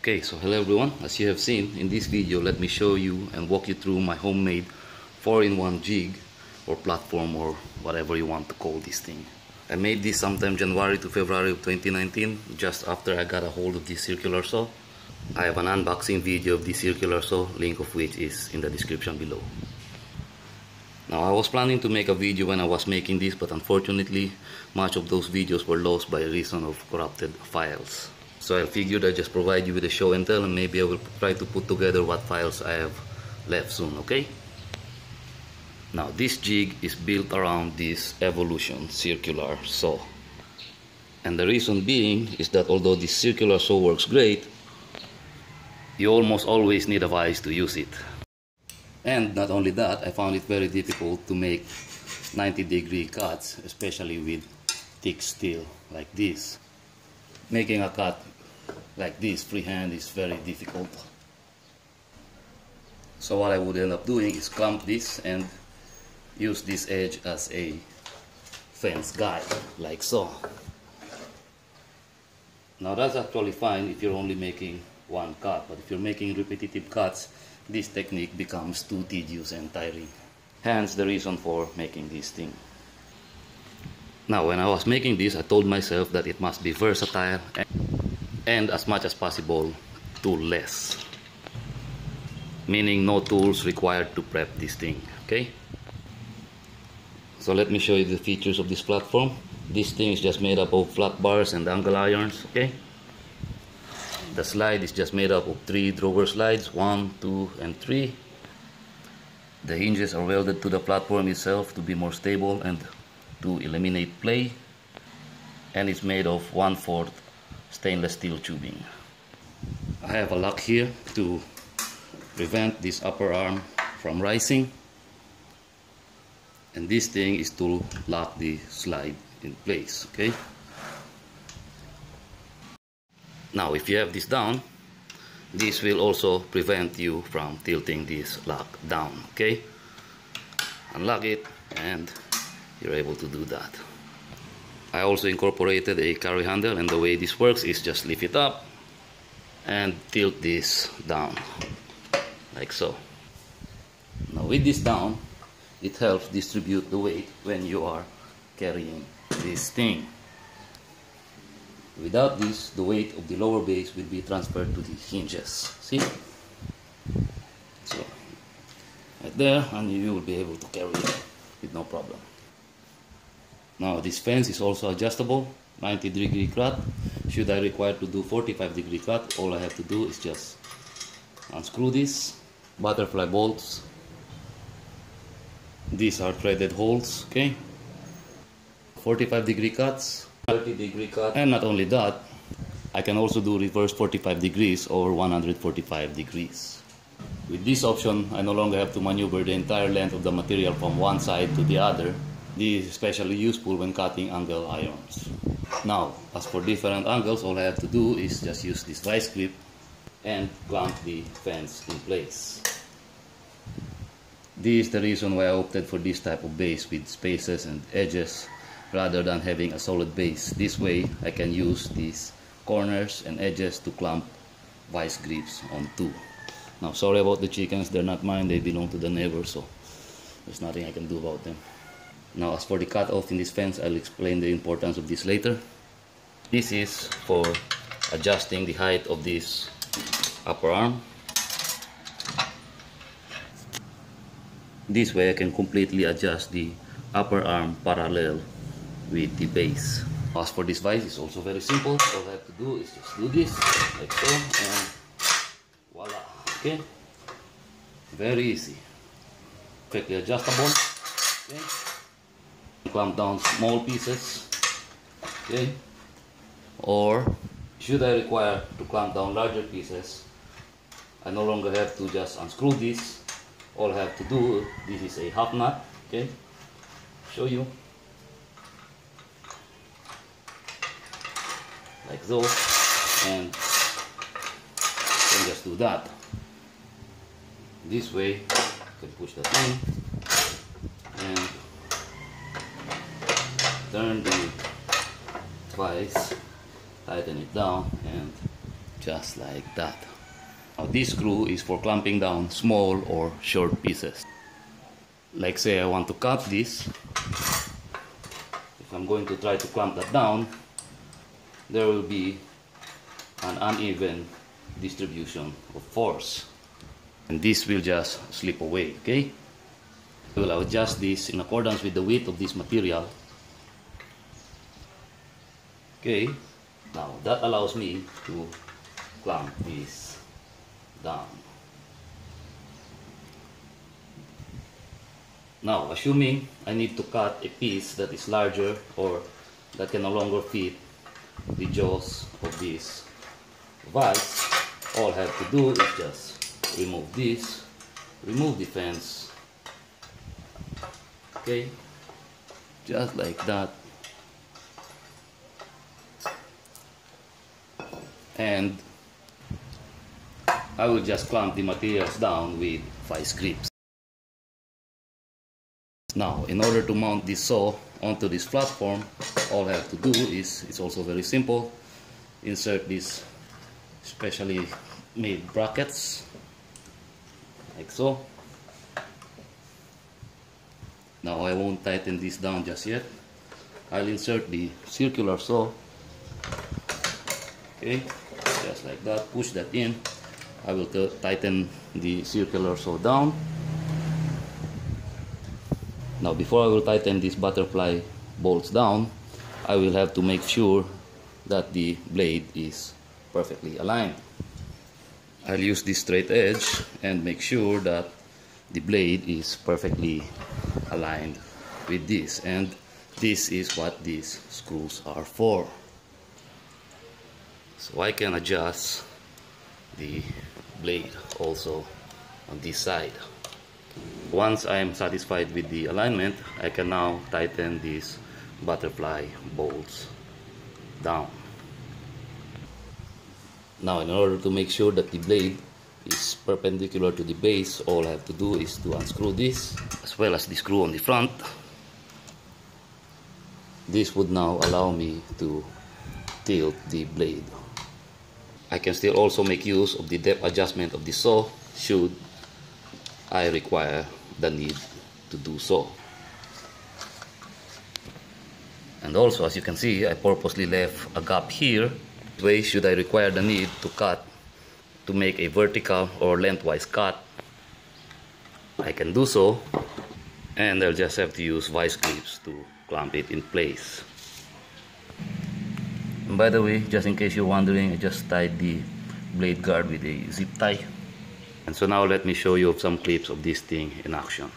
Okay, so hello everyone. As you have seen in this video, let me show you and walk you through my homemade 4-in-1 jig or platform or whatever you want to call this thing. I made this sometime January to February of 2019, just after I got a hold of this circular saw. I have an unboxing video of this circular saw, link of which is in the description below. Now, I was planning to make a video when I was making this, but unfortunately much of those videos were lost by reason of corrupted files. So I figured I'd just provide you with a show and tell, and maybe I will try to put together what files I have left soon, okay? Now this jig is built around this Evolution circular saw. And the reason being is that although this circular saw works great, you almost always need a vise to use it. And not only that, I found it very difficult to make 90-degree cuts, especially with thick steel like this. Making a cut like this freehand is very difficult. So what I would end up doing is clamp this and use this edge as a fence guide, like so. Now that's actually fine if you're only making one cut, but if you're making repetitive cuts, this technique becomes too tedious and tiring. Hence the reason for making this thing. Now, when I was making this, I told myself that it must be versatile and as much as possible toolless, meaning no tools required to prep this thing, okay? So let me show you the features of this platform. This thing is just made up of flat bars and angle irons, okay? The slide is just made up of 3 drawer slides, 1, 2, and 3. The hinges are welded to the platform itself to be more stable and to eliminate play, and it's made of 1/4 stainless steel tubing. I have a lock here to prevent this upper arm from rising, and this thing is to lock the slide in place, okay? Now if you have this down, this will also prevent you from tilting this lock down, okay? Unlock it and you're able to do that. I also incorporated a carry handle, and the way this works is just lift it up and tilt this down, like so. Now with this down, it helps distribute the weight when you are carrying this thing. Without this, the weight of the lower base will be transferred to the hinges, see? So, right there, and you will be able to carry it with no problem. Now this fence is also adjustable, 90-degree cut. Should I require to do 45-degree cut, all I have to do is just unscrew this, butterfly bolts. These are threaded holes, okay? 45-degree cuts, 30-degree cut, and not only that, I can also do reverse 45 degrees or 145 degrees. With this option, I no longer have to maneuver the entire length of the material from one side to the other. This is especially useful when cutting angle irons. Now, as for different angles, all I have to do is just use this vice grip and clamp the fence in place. This is the reason why I opted for this type of base with spaces and edges rather than having a solid base. This way, I can use these corners and edges to clamp vice grips onto. Now, sorry about the chickens, they're not mine, they belong to the neighbor, so there's nothing I can do about them. Now as for the cutoff in this fence, I'll explain the importance of this later. This is for adjusting the height of this upper arm. This way I can completely adjust the upper arm parallel with the base. As for this vise, it's also very simple. All I have to do is just do this, like so, and voila, okay? Very easy. Quickly adjustable, okay? Clamp down small pieces, okay? Or should I require to clamp down larger pieces, I no longer have to just unscrew this. All I have to do, this is a half nut, okay? Show you, like so, and you can just do that. This way you can push that in and turn the vise, tighten it down, and just like that. Now this screw is for clamping down small or short pieces. Like say I want to cut this, if I'm going to try to clamp that down, there will be an uneven distribution of force, and this will just slip away, okay? I will adjust this in accordance with the width of this material. Okay, now that allows me to clamp this down. Now, assuming I need to cut a piece that is larger or that can no longer fit the jaws of this vise, all I have to do is just remove this, remove the fence, okay, just like that, and I will just clamp the materials down with vice grips. Now, in order to mount this saw onto this platform, all I have to do is, it's also very simple, insert these specially made brackets, like so. Now I won't tighten this down just yet. I'll insert the circular saw, okay, just like that, push that in. I will tighten the circular saw down. Now before I will tighten these butterfly bolts down, I will have to make sure that the blade is perfectly aligned. I'll use this straight edge and make sure that the blade is perfectly aligned with this, and this is what these screws are for. So I can adjust the blade also on this side. Once I am satisfied with the alignment, I can now tighten these butterfly bolts down. Now, in order to make sure that the blade is perpendicular to the base, all I have to do is to unscrew this, as well as the screw on the front. This would now allow me to tilt the blade. I can still also make use of the depth adjustment of the saw should I require the need to do so. And also, as you can see, I purposely left a gap here. This way, should I require the need to cut, to make a vertical or lengthwise cut, I can do so, and I'll just have to use vice grips to clamp it in place. And by the way, just in case you're wondering, I just tied the blade guard with a zip tie. And so now let me show you some clips of this thing in action.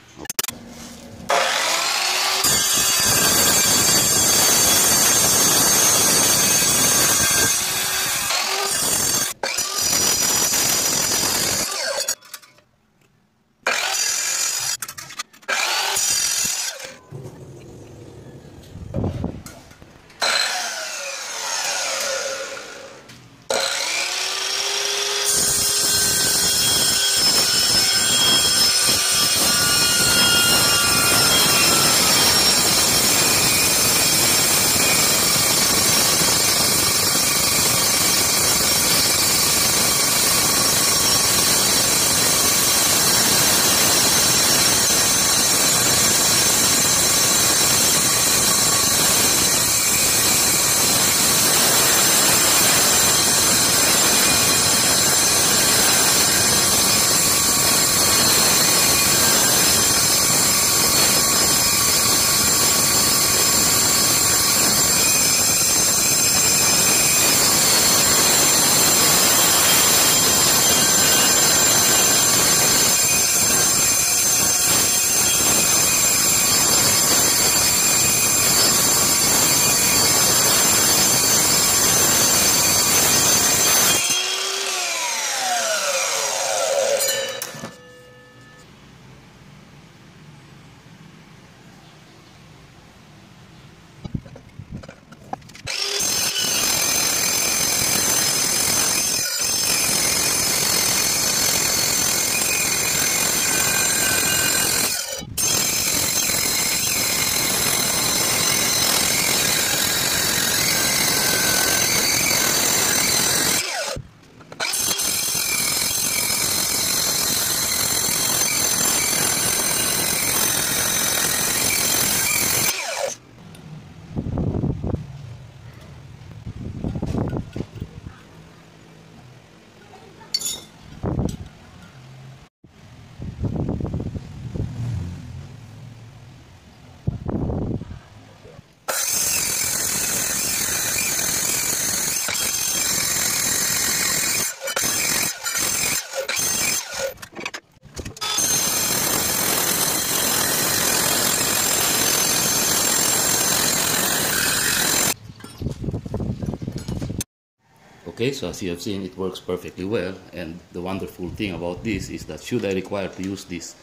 Okay, so as you have seen, it works perfectly well, and the wonderful thing about this is that should I require to use this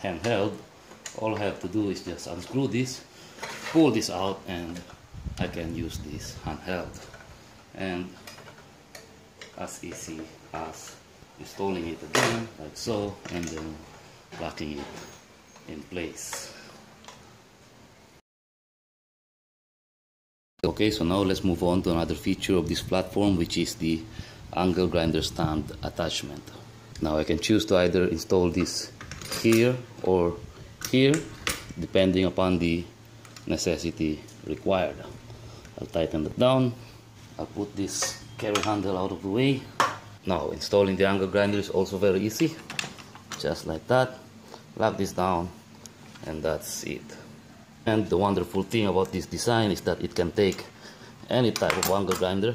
handheld, all I have to do is just unscrew this, pull this out, and I can use this handheld, and as easy as installing it again like so, and then locking it in place. Okay, so now let's move on to another feature of this platform, which is the angle grinder stand attachment. Now I can choose to either install this here or here, depending upon the necessity required. I'll tighten it down, I'll put this carry handle out of the way. Now installing the angle grinder is also very easy, just like that. Lock this down, and that's it. And the wonderful thing about this design is that it can take any type of angle grinder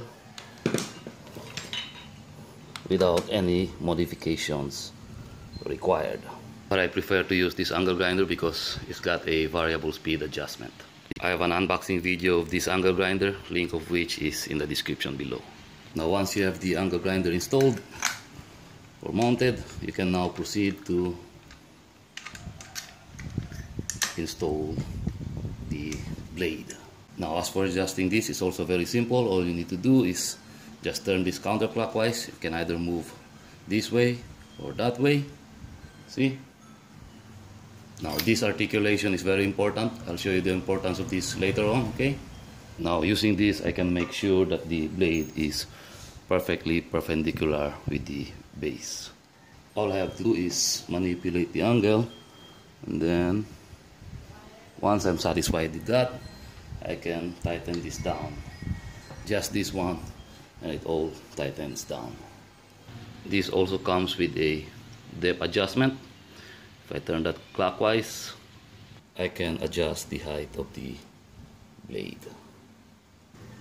without any modifications required. But I prefer to use this angle grinder because it's got a variable speed adjustment. I have an unboxing video of this angle grinder, link of which is in the description below. Now once you have the angle grinder installed or mounted, you can now proceed to install the blade. Now as for adjusting this, it's also very simple. All you need to do is just turn this counterclockwise. You can either move this way or that way. See? Now this articulation is very important. I'll show you the importance of this later on, okay? Now using this, I can make sure that the blade is perfectly perpendicular with the base. All I have to do is manipulate the angle, and then once I'm satisfied with that, I can tighten this down. Just this one, and it all tightens down. This also comes with a depth adjustment. If I turn that clockwise, I can adjust the height of the blade.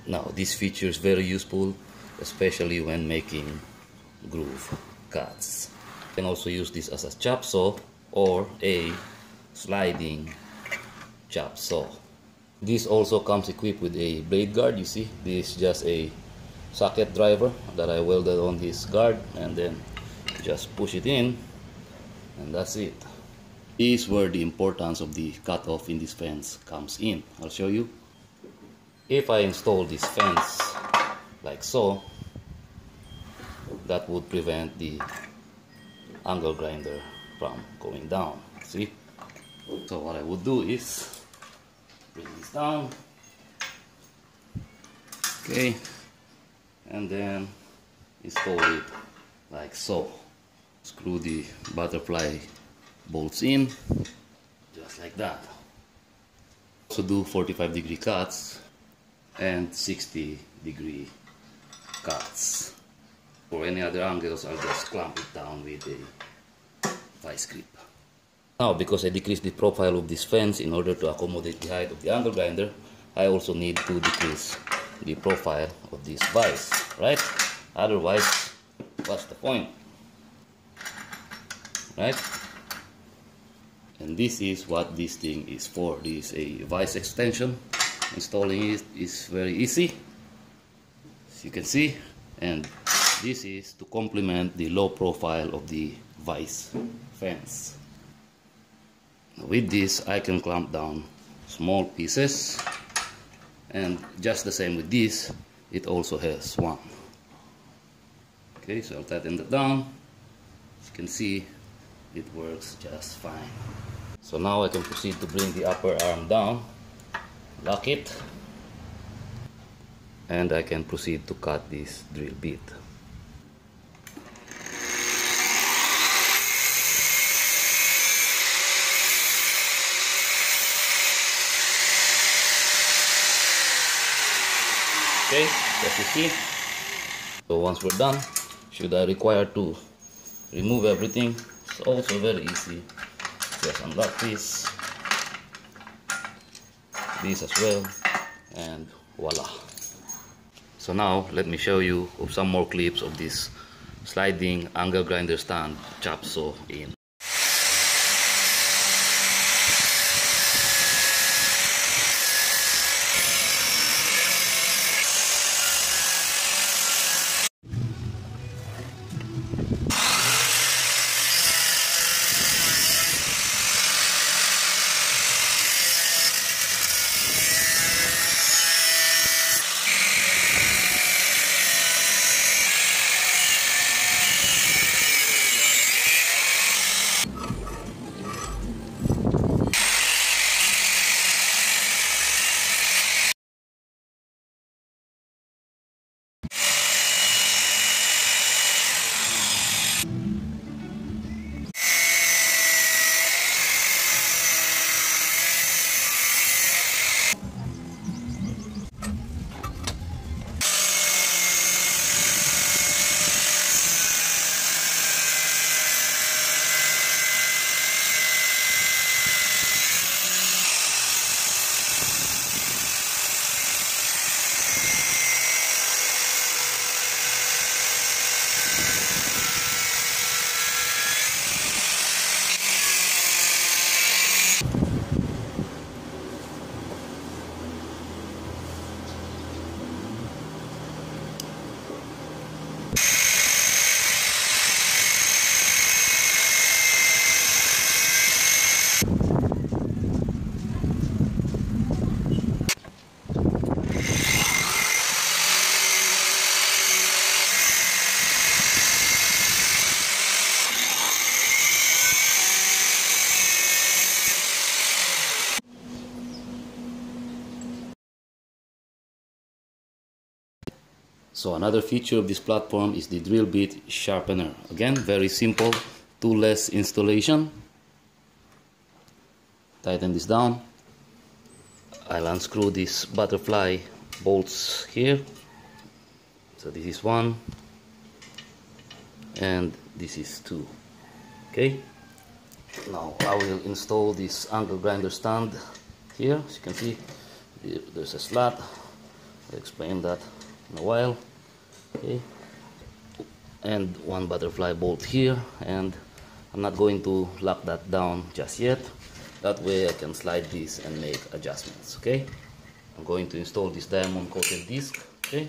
Now this feature is very useful, especially when making groove cuts. You can also use this as a chop saw or a sliding chop saw. This also comes equipped with a blade guard. You see, this is just a socket driver that I welded on this guard, and then just push it in, and that's it. This is where the importance of the cutoff in this fence comes in. I'll show you. If I install this fence like so, that would prevent the angle grinder from going down. See? So what I would do is bring this down, okay, and then install it like so. Screw the butterfly bolts in, just like that. So do 45-degree cuts and 60-degree cuts. For any other angles, I'll just clamp it down with a vice grip. Now, because I decreased the profile of this fence in order to accommodate the height of the angle grinder, I also need to decrease the profile of this vise, right? Otherwise, what's the point, right? And this is what this thing is for. This is a vise extension. Installing it is very easy, as you can see, and this is to complement the low profile of the vise fence. With this, I can clamp down small pieces, and just the same with this, it also has one. Okay, so I'll tighten that down. As you can see, it works just fine. So now I can proceed to bring the upper arm down, lock it, and I can proceed to cut this drill bit. Okay, as you see. So once we're done, should I require to remove everything, it's also very easy. Just unlock this as well, and voila. So now let me show you some more clips of this sliding angle grinder stand chop saw in. So another feature of this platform is the drill bit sharpener. Again, very simple, toolless installation. Tighten this down. I'll unscrew these butterfly bolts here. So this is one and this is two. Okay, now I will install this angle grinder stand here. As you can see, there's a slot. I'll explain that in a while. Okay, and one butterfly bolt here, and I'm not going to lock that down just yet. That way I can slide this and make adjustments. Okay, I'm going to install this diamond coated disc. Okay,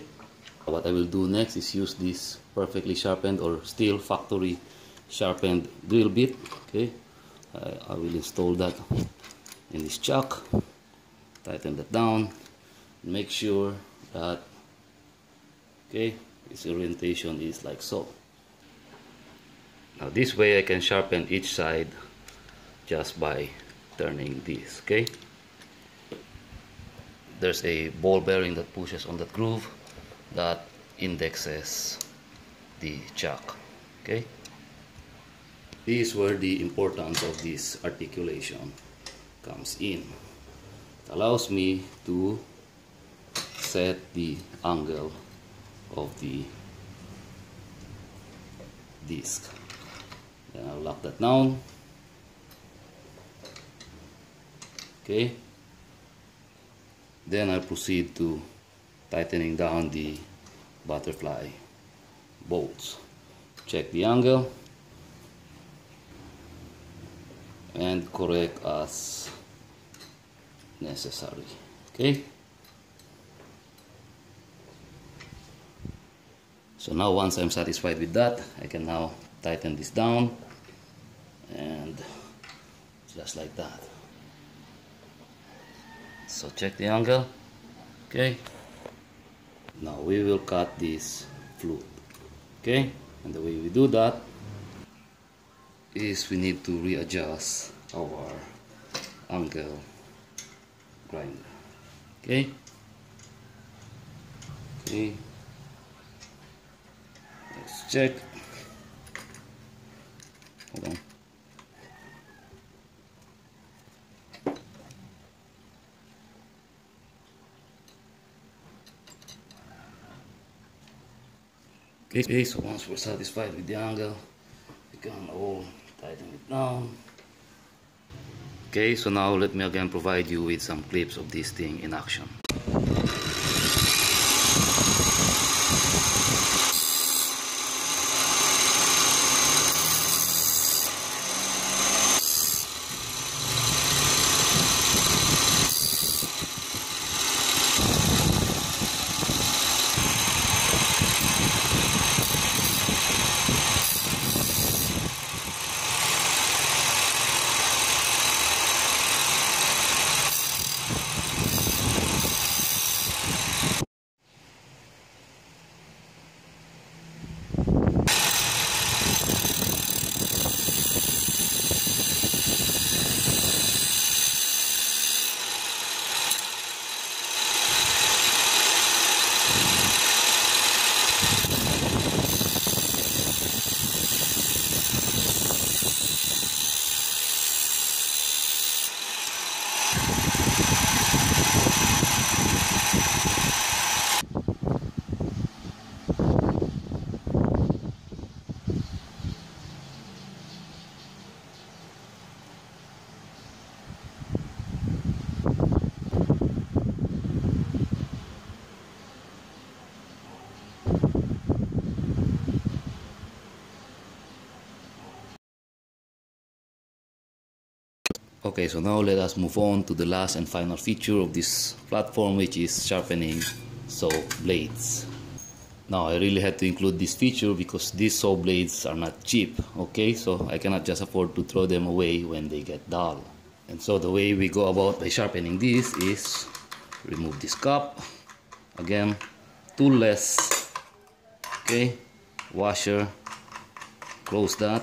what I will do next is use this perfectly sharpened or still factory sharpened drill bit. Okay, I will install that in this chuck. Tighten that down. Make sure that, okay, its orientation is like so. Now this way I can sharpen each side just by turning this. Okay, there's a ball bearing that pushes on that groove that indexes the chuck. Okay, these were the importance of this articulation comes in. It allows me to set the angle of the disc. Then I'll lock that down. Okay, then I proceed to tightening down the butterfly bolts. Check the angle and correct as necessary. Okay, so now once I'm satisfied with that, I can now tighten this down, and just like that. So check the angle. Okay, now we will cut this flute. Okay, and the way we do that is we need to readjust our angle grinder. Okay, okay, let's check. Hold on. Okay, so once we're satisfied with the angle, we can all tighten it down. Okay, so now let me again provide you with some clips of this thing in action. Okay, so now let us move on to the last and final feature of this platform, which is sharpening saw blades. Now I really had to include this feature because these saw blades are not cheap. Okay, so I cannot just afford to throw them away when they get dull. And so the way we go about by sharpening this is remove this cup. Again, toolless. Okay, washer, close that.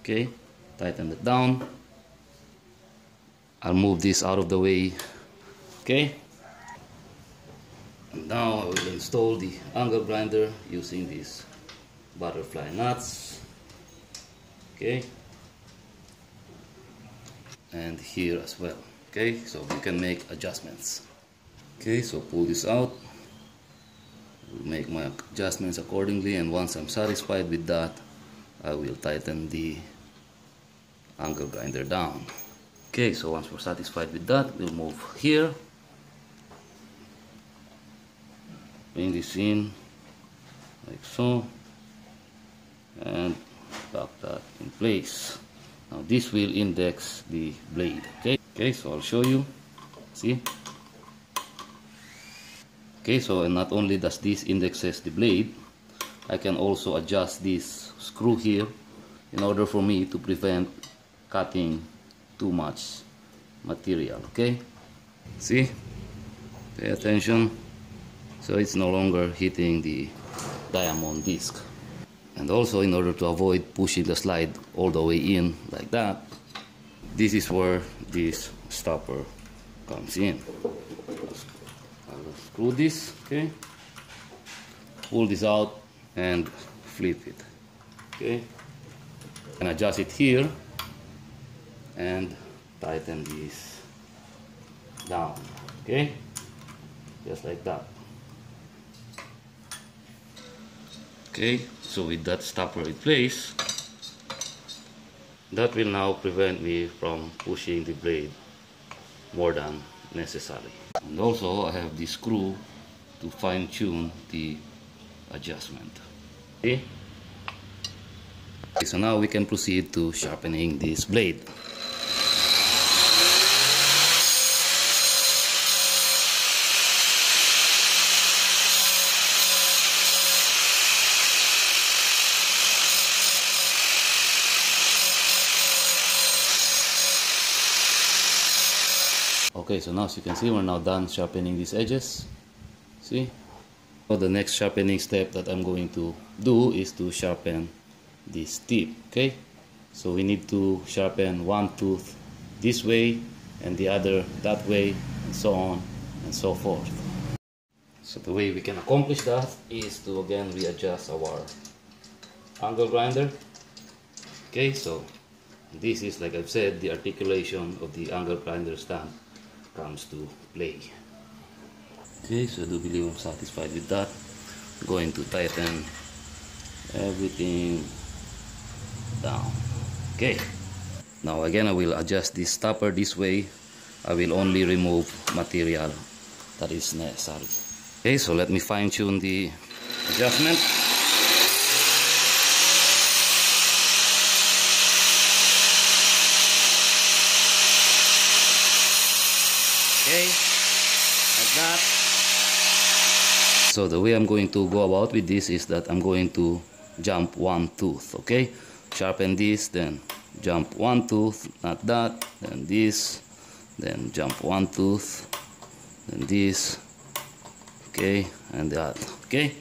Okay, tighten it down. I'll move this out of the way. Okay, and Now I will install the angle grinder using these butterfly nuts. Okay, and here as well. Okay, so we can make adjustments. Okay, so pull this out, will make my adjustments accordingly, and once I'm satisfied with that, I will tighten the angle grinder down. Okay, so once we're satisfied with that, we'll move here, bring this in like so, and lock that in place. Now this will index the blade. Okay, so I'll show you. See? Okay, so and not only does this indexes the blade, I can also adjust this screw here in order for me to prevent cutting too much material. Okay, see, pay attention, so it's no longer hitting the diamond disc. And also, in order to avoid pushing the slide all the way in like that, this is where this stopper comes in. I'll screw this, okay, pull this out and flip it, okay, and adjust it here and tighten this down, okay, just like that. Okay, so with that stopper in place, that will now prevent me from pushing the blade more than necessary. And also I have the screw to fine-tune the adjustment. Okay. So now we can proceed to sharpening this blade. Okay, so now as you can see, we're now done sharpening these edges. See? So the next sharpening step that I'm going to do is to sharpen this tip. Okay, so we need to sharpen one tooth this way and the other that way, and so on and so forth. So the way we can accomplish that is to again readjust our angle grinder. Okay, so this is, like I've said, the articulation of the angle grinder stand comes to play. Okay, so I do believe I'm satisfied with that. I'm going to tighten everything down. Okay, now again I will adjust this stopper this way. I will only remove material that is necessary. Okay, so let me fine-tune the adjustment. Okay, like that. So the way I'm going to go about with this is that I'm going to jump one tooth. Okay, sharpen this, then jump one tooth, not that, then this, then jump one tooth, then this, okay, and that. Okay,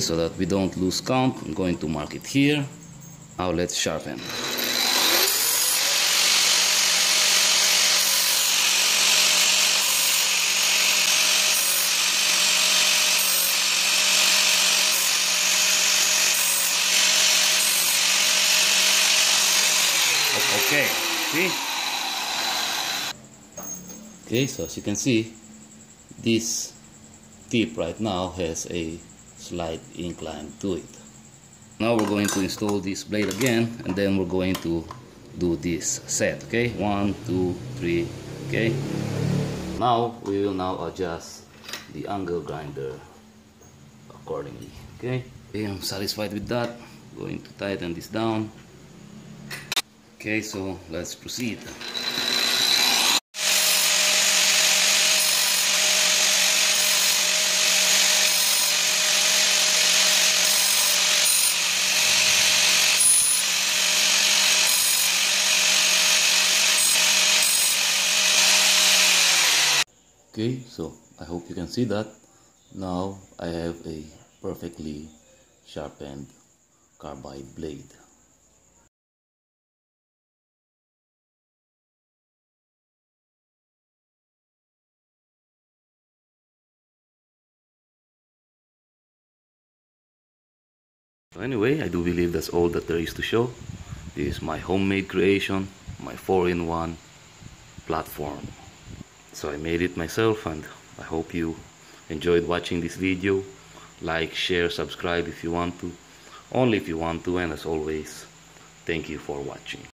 so that we don't lose count, I'm going to mark it here. Now let's sharpen. Okay, see? Okay, so as you can see, this tip right now has a slight incline to it. Now we're going to install this blade again, and then we're going to do this set. Okay, 1, 2, 3, okay. Now we will now adjust the angle grinder accordingly. Okay, I'm satisfied with that. I'm going to tighten this down. Okay, so let's proceed. Okay, so I hope you can see that. Now I have a perfectly sharpened carbide blade. So anyway, I do believe that's all that there is to show. This is my homemade creation, my 4-in-1 platform. So I made it myself, and I hope you enjoyed watching this video. Like, share, subscribe if you want to. Only if you want to, and as always, thank you for watching.